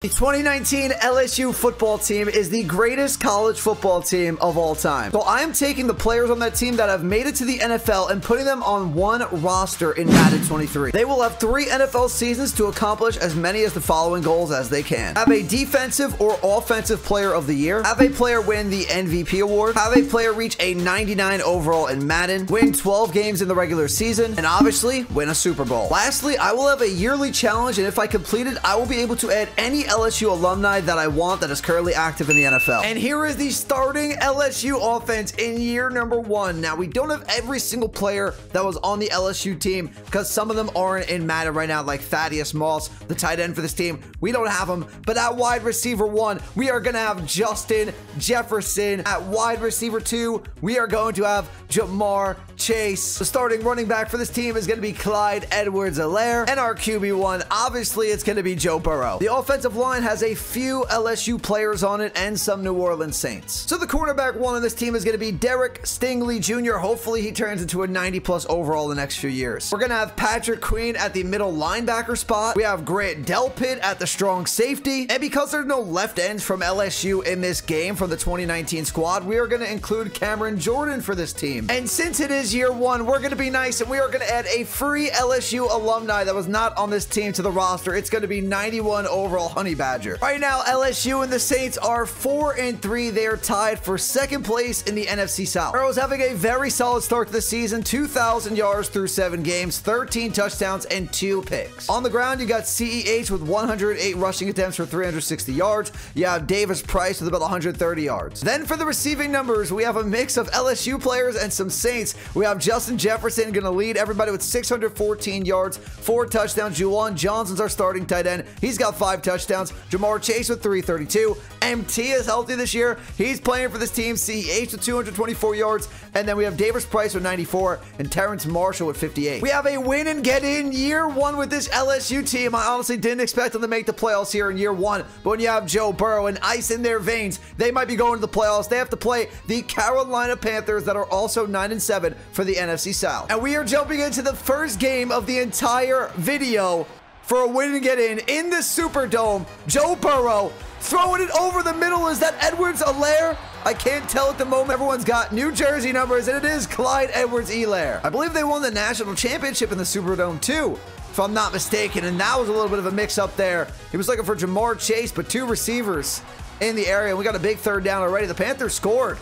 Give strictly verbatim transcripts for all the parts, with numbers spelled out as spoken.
The twenty nineteen L S U football team is the greatest college football team of all time. So I am taking the players on that team that have made it to the N F L and putting them on one roster in Madden twenty-three. They will have three N F L seasons to accomplish as many as the following goals as they can. Have a defensive or offensive player of the year. Have a player win the M V P award. Have a player reach a ninety-nine overall in Madden. Win twelve games in the regular season. And obviously, win a Super Bowl. Lastly, I will have a yearly challenge, and if I complete it, I will be able to add any L S U alumni that I want that is currently active in the N F L. And here is the starting L S U offense in year number one. Now, we don't have every single player that was on the L S U team because some of them aren't in Madden right now, like Thaddeus Moss, the tight end for this team. We don't have him, but at wide receiver one, we are going to have Justin Jefferson. At wide receiver two, we are going to have Ja'Marr Chase. The starting running back for this team is going to be Clyde Edwards-Helaire, and our Q B one, obviously, it's going to be Joe Burrow. The offensive line has a few L S U players on it and some New Orleans Saints. So the cornerback one on this team is going to be Derek Stingley Junior Hopefully he turns into a ninety plus overall in the next few years. We're going to have Patrick Queen at the middle linebacker spot. We have Grant Delpit at the strong safety. And because there's no left ends from L S U in this game from the twenty nineteen squad, we are going to include Cameron Jordan for this team. And since it is year one, we're going to be nice and we are going to add a free L S U alumni that was not on this team to the roster. It's going to be ninety-one overall Honey Badger. Right now, L S U and the Saints are four and three. They are tied for second place in the N F C South. Burrow is having a very solid start to the season. two thousand yards through seven games, thirteen touchdowns, and two picks. On the ground, you got C E H with one hundred eight rushing attempts for three hundred sixty yards. You have Davis Price with about one hundred thirty yards. Then for the receiving numbers, we have a mix of L S U players and some Saints. We have Justin Jefferson going to lead everybody with six hundred fourteen yards, four touchdowns. Juwan Johnson's our starting tight end. He's got five touchdowns. Ja'Marr Chase with three thirty-two. M T is healthy this year. He's playing for this team. C H with two hundred twenty-four yards. And then we have Davis Price with ninety-four and Terrence Marshall with fifty-eight. We have a win and get in year one with this L S U team. I honestly didn't expect them to make the playoffs here in year one. But when you have Joe Burrow and ice in their veins, they might be going to the playoffs. They have to play the Carolina Panthers that are also nine and seven for the N F C South. And we are jumping into the first game of the entire video for a win and get in in the Superdome. Joe Burrow throwing it over the middle. Is that Edwards-Helaire? I can't tell at the moment. Everyone's got New Jersey numbers, and it is Clyde Edwards-Helaire. I believe they won the national championship in the Superdome too, if I'm not mistaken, and that was a little bit of a mix-up there. He was looking for Ja'Marr Chase, but two receivers in the area. We got a big third down already. The Panthers scored.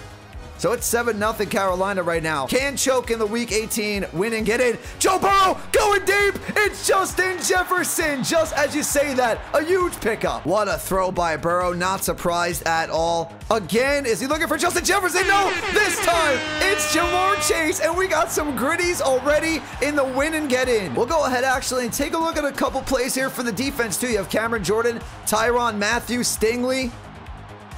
So it's seven nothing Carolina right now. Can choke in the week eighteen. Win and get in. Joe Burrow going deep. It's Justin Jefferson. Just as you say that, a huge pickup. What a throw by Burrow. Not surprised at all. Again, is he looking for Justin Jefferson? No, this time it's Ja'Marr Chase. And we got some gritties already in the win and get in. We'll go ahead actually and take a look at a couple plays here for the defense too. You have Cameron Jordan, Tyrann Mathieu, Stingley.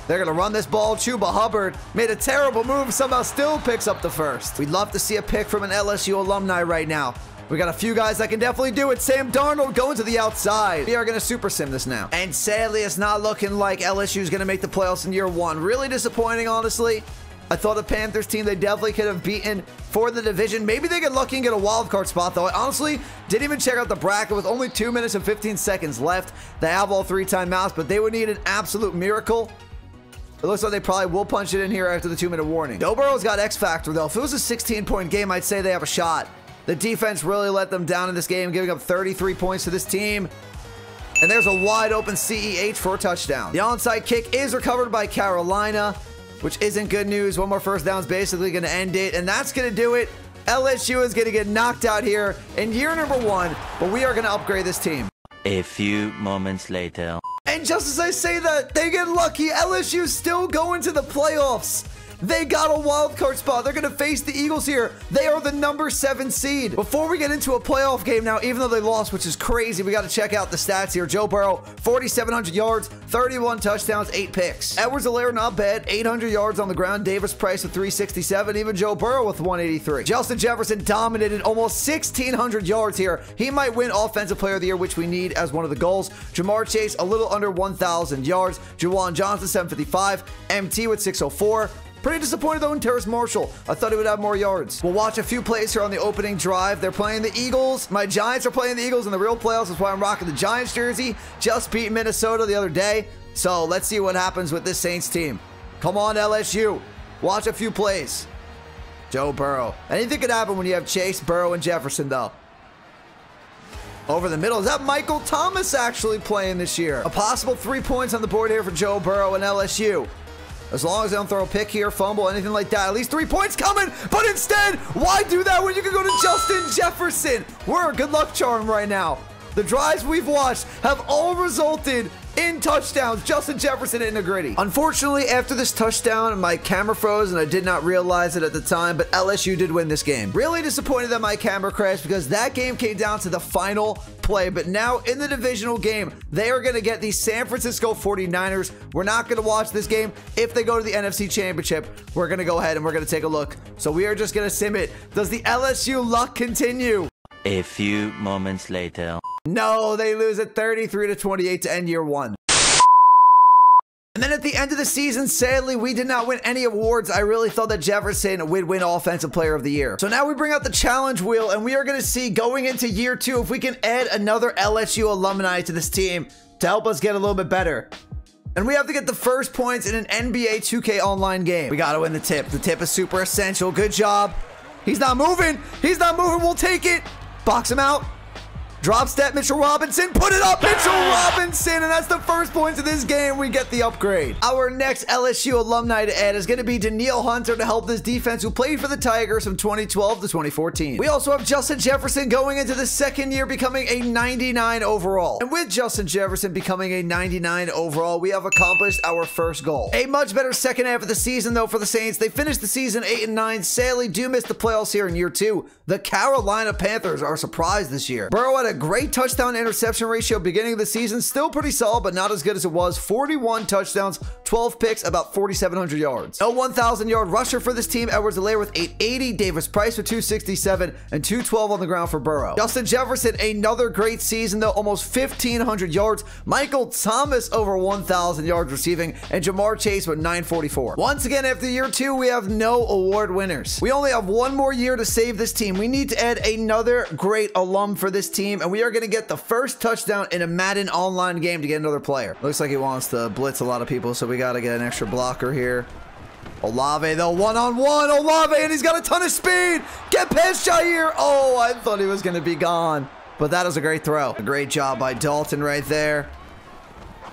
They're going to run this ball. Chuba Hubbard made a terrible move. Somehow still picks up the first. We'd love to see a pick from an L S U alumni right now. We got a few guys that can definitely do it. Sam Darnold going to the outside. We are going to super sim this now. And sadly, it's not looking like L S U is going to make the playoffs in year one. Really disappointing, honestly. I thought the Panthers team, they definitely could have beaten for the division. Maybe they get lucky and get a wild card spot, though. I honestly didn't even check out the bracket with only two minutes and fifteen seconds left. They have all three timeouts, but they would need an absolute miracle. It looks like they probably will punch it in here after the two-minute warning. Joe Burrow's got X factor, though. If it was a sixteen point game, I'd say they have a shot. The defense really let them down in this game, giving up thirty-three points to this team. And there's a wide-open C E H for a touchdown. The onside kick is recovered by Carolina, which isn't good news. One more first down is basically going to end it, and that's going to do it. L S U is going to get knocked out here in year number one, but we are going to upgrade this team. A few moments later. And just as I say that, they get lucky. L S U's still going to the playoffs. They got a wild card spot. They're going to face the Eagles here. They are the number seven seed. Before we get into a playoff game now, even though they lost, which is crazy, we got to check out the stats here. Joe Burrow, forty-seven hundred yards, thirty-one touchdowns, eight picks. Edwards-Helaire, not bad, eight hundred yards on the ground. Davis Price with three sixty-seven. Even Joe Burrow with one eighty-three. Justin Jefferson dominated almost sixteen hundred yards here. He might win Offensive Player of the Year, which we need as one of the goals. Ja'Marr Chase, a little under one thousand yards. Juwan Johnson, seven fifty-five. M T with six oh four. Pretty disappointed though in Terrence Marshall. I thought he would have more yards. We'll watch a few plays here on the opening drive. They're playing the Eagles. My Giants are playing the Eagles in the real playoffs. That's why I'm rocking the Giants jersey. Just beat Minnesota the other day. So let's see what happens with this Saints team. Come on, L S U. Watch a few plays. Joe Burrow. Anything could happen when you have Chase, Burrow, and Jefferson, though. Over the middle. Is that Michael Thomas actually playing this year? A possible three points on the board here for Joe Burrow and L S U. As long as they don't throw a pick here, fumble, anything like that. At least three points coming. But instead, why do that when you can go to Justin Jefferson? We're a good luck charm right now. The drives we've watched have all resulted in touchdowns. Justin Jefferson in the gritty. Unfortunately, after this touchdown, my camera froze and I did not realize it at the time, but L S U did win this game. Really disappointed that my camera crashed because that game came down to the final play, but now in the divisional game, they are going to get the San Francisco forty-niners. We're not going to watch this game. If they go to the N F C Championship, we're going to go ahead and we're going to take a look. So we are just going to sim it. Does the L S U luck continue? A few moments later. No, they lose at thirty-three to twenty-eight to end year one. And then at the end of the season, sadly, we did not win any awards. I really thought that Jefferson would win Offensive Player of the Year. So now we bring out the challenge wheel, and we are going to see going into year two if we can add another L S U alumni to this team to help us get a little bit better. And we have to get the first points in an N B A two K online game. We got to win the tip. The tip is super essential. Good job. He's not moving. He's not moving. We'll take it. Box him out. Drop step, Mitchell Robinson, put it up, Mitchell Robinson, and that's the first points of this game. We get the upgrade. Our next L S U alumni to add is going to be Danielle Hunter to help this defense who played for the Tigers from twenty twelve to twenty fourteen. We also have Justin Jefferson going into the second year becoming a ninety-nine overall. And with Justin Jefferson becoming a ninety-nine overall, we have accomplished our first goal. A much better second half of the season though for the Saints. They finished the season eight and nine, sadly do miss the playoffs here in year two. The Carolina Panthers are surprised this year. Burrow had a great touchdown interception ratio beginning of the season, still pretty solid but not as good as it was. Forty-one touchdowns, twelve picks, about forty-seven hundred yards. No one thousand yard rusher for this team. Edwards-Helaire with eight eighty, Davis Price with two sixty-seven, and two twelve on the ground for Burrow. Justin Jefferson, another great season though, almost fifteen hundred yards. Michael Thomas over one thousand yards receiving, and Ja'Marr Chase with nine forty-four. Once again, after year two, we have no award winners. We only have one more year to save this team. We need to add another great alum for this team, and we are going to get the first touchdown in a Madden online game to get another player. Looks like he wants to blitz a lot of people, so we got to get an extra blocker here. Olave, though, one-on-one. Olave, and he's got a ton of speed. Get past Jair. Oh, I thought he was going to be gone, but that was a great throw. A great job by Dalton right there.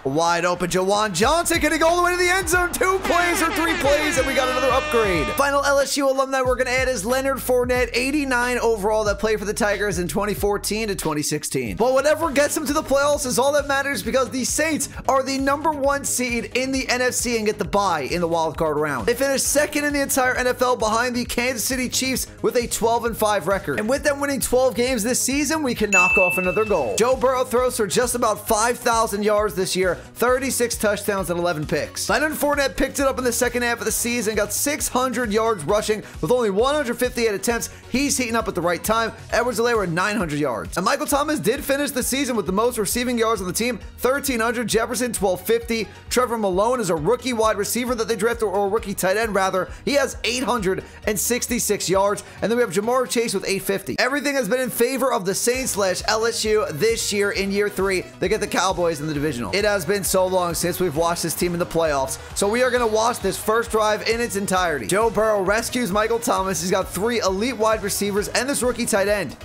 Wide open, Juwan Johnson. Can he go all the way to the end zone? Two plays or three plays, and we got another upgrade. Final L S U alumni we're going to add is Leonard Fournette, eighty-nine overall, that played for the Tigers in twenty fourteen to twenty sixteen. But whatever gets him to the playoffs is all that matters because the Saints are the number one seed in the N F C and get the bye in the wildcard round. They finished second in the entire N F L behind the Kansas City Chiefs with a twelve and five record. And with them winning twelve games this season, we can knock off another goal. Joe Burrow throws for just about five thousand yards this year, thirty-six touchdowns and eleven picks. Leonard Fournette picked it up in the second half of the season, got six hundred yards rushing with only one hundred fifty-eight attempts. He's heating up at the right time. Edwards-Helaire with nine hundred yards. And Michael Thomas did finish the season with the most receiving yards on the team, thirteen hundred. Jefferson, twelve fifty. Trevor Malone is a rookie wide receiver that they drafted, or a rookie tight end rather. He has eight hundred sixty-six yards. And then we have Ja'Marr Chase with eight fifty. Everything has been in favor of the Saints slash L S U this year in year three. They get the Cowboys in the divisional. It has been so long since we've watched this team in the playoffs, so we are going to watch this first drive in its entirety. Joe Burrow rescues Michael Thomas. He's got three elite wide receivers and this rookie tight end.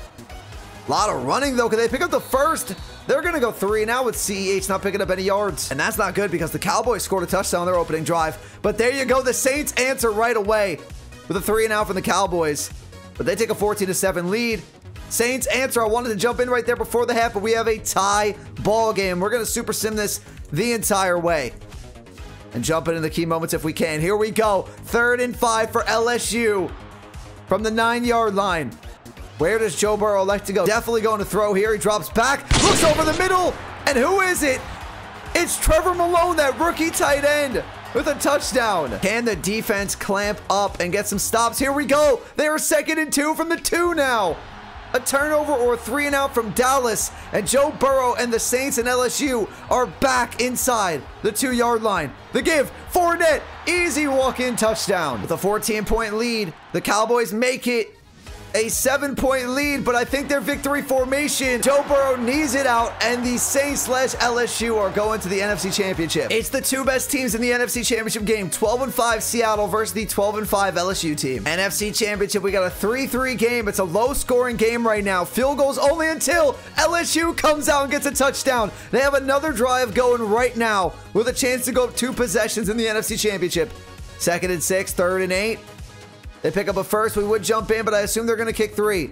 A lot of running though. Can they pick up the first? They're going to go three now with C E H not picking up any yards. And that's not good because the Cowboys scored a touchdown on their opening drive. But there you go. The Saints answer right away with a three and out from the Cowboys. But they take a fourteen to seven lead. Saints answer. I wanted to jump in right there before the half, but we have a tie ball game. We're going to super sim this the entire way and jump in in the key moments if we can. Here we go. Third and five for L S U from the nine yard line. Where does Joe Burrow like to go? Definitely going to throw here. He drops back, looks over the middle, and who is it? It's Trevor Malone, that rookie tight end, with a touchdown. Can the defense clamp up and get some stops? Here we go. They are second and two from the two now. a turnover or a three and out from Dallas, and Joe Burrow and the Saints and L S U are back inside the two yard line. The give, Fournette, easy walk-in touchdown. With a fourteen point lead, the Cowboys make it a seven point lead, but I think their victory formation, Joe Burrow knees it out, and the Saints slash L S U are going to the N F C Championship. It's the two best teams in the N F C Championship game, twelve and five Seattle versus the twelve and five L S U team. N F C Championship, we got a three three game. It's a low scoring game right now. Field goals only until L S U comes out and gets a touchdown. They have another drive going right now with a chance to go up two possessions in the N F C Championship. Second and six, third and eight. They pick up a first. We would jump in, but I assume they're going to kick three.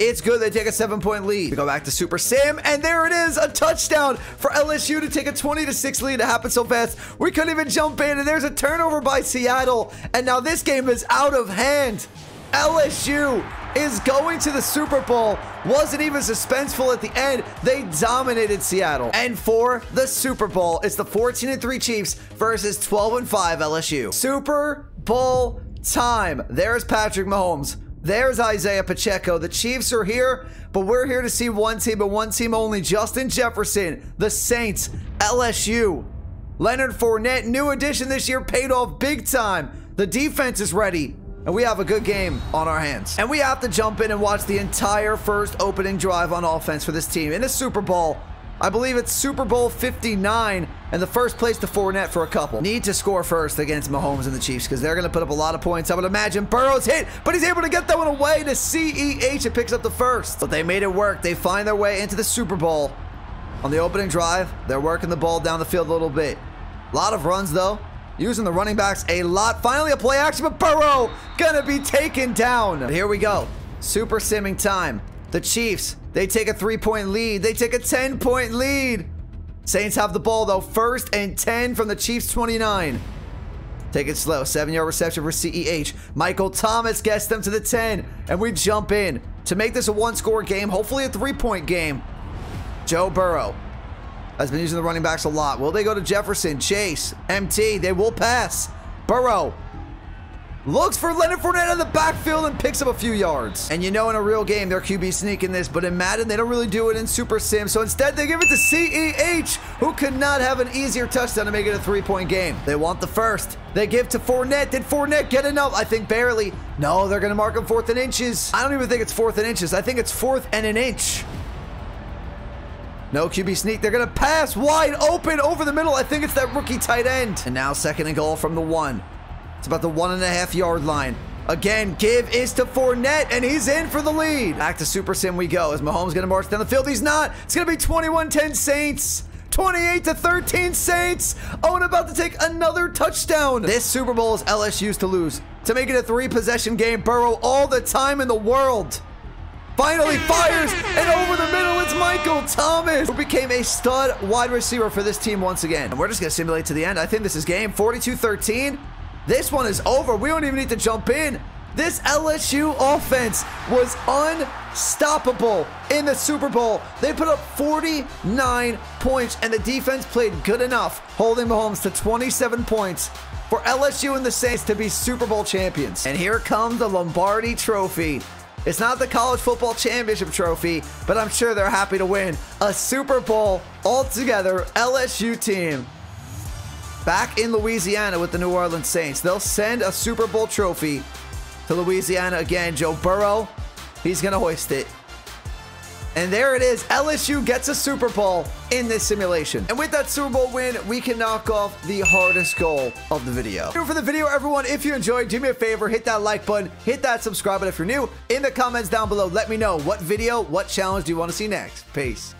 It's good. They take a seven point lead. We go back to Super Sam, and there it is. A touchdown for L S U to take a twenty to six lead. It happened so fast. We couldn't even jump in, and there's a turnover by Seattle, and now this game is out of hand. L S U is going to the Super Bowl. Wasn't even suspenseful at the end. They dominated Seattle. And for the Super Bowl, it's the fourteen and three Chiefs versus twelve and five L S U. Super Bowl time. There's Patrick Mahomes. There's Isaiah Pacheco. The Chiefs are here, but we're here to see one team and one team only. Justin Jefferson, the Saints, L S U. Leonard Fournette, new addition this year, paid off big time. The defense is ready, and we have a good game on our hands. And we have to jump in and watch the entire first opening drive on offense for this team in a Super Bowl. I believe it's Super Bowl fifty-nine, and the first place to Fournette for a couple. Need to score first against Mahomes and the Chiefs because they're going to put up a lot of points. I would imagine Burrow's hit, but he's able to get that one away to C E H. It picks up the first. But they made it work. They find their way into the Super Bowl. On the opening drive, they're working the ball down the field a little bit. A lot of runs, though. Using the running backs a lot. Finally, a play action, but Burrow going to be taken down. But here we go. Super simming time. The Chiefs, they take a three point lead. They take a ten point lead. Saints have the ball, though. First and ten from the Chiefs' twenty-nine. Take it slow. Seven-yard reception for C E H. Michael Thomas gets them to the ten, and we jump in to make this a one-score game, hopefully a three point game. Joe Burrow has been using the running backs a lot. Will they go to Jefferson, Chase, M T? They will pass. Burrow looks for Leonard Fournette in the backfield and picks up a few yards. And you know, in a real game, their Q B sneaking this, but in Madden, they don't really do it in Super Sim. So instead, they give it to C E H, who could not have an easier touchdown to make it a three point game. They want the first. They give to Fournette. Did Fournette get enough? I think barely. No, they're going to mark him fourth and inches. I don't even think it's fourth and inches. I think it's fourth and an inch. No Q B sneak. They're going to pass wide open over the middle. I think it's that rookie tight end. And now second and goal from the one. It's about the one and a half yard line. Again, give is to Fournette, and he's in for the lead. Back to Super Sim we go. Is Mahomes going to march down the field? He's not. It's going to be twenty-one ten Saints. twenty-eight to thirteen Saints. Owen about to take another touchdown. This Super Bowl is L S U's to lose. To make it a three-possession game, Burrow all the time in the world. Finally fires, and over the middle, it's Michael Thomas, who became a stud wide receiver for this team once again. And we're just going to simulate to the end. I think this is game forty-two thirteen. This one is over. We don't even need to jump in. This L S U offense was unstoppable in the Super Bowl. They put up forty-nine points, and the defense played good enough, holding Mahomes to twenty-seven points for L S U and the Saints to be Super Bowl champions. And here comes the Lombardi Trophy. It's not the college football championship trophy, but I'm sure they're happy to win a Super Bowl altogether. L S U team back in Louisiana with the New Orleans Saints. They'll send a Super Bowl trophy to Louisiana again. Joe Burrow, he's going to hoist it. And there it is. L S U gets a Super Bowl in this simulation. And with that Super Bowl win, we can knock off the hardest goal of the video. For the video, everyone, if you enjoyed, do me a favor, hit that like button, hit that subscribe button if you're new. In the comments down below, let me know what video, what challenge do you want to see next. Peace.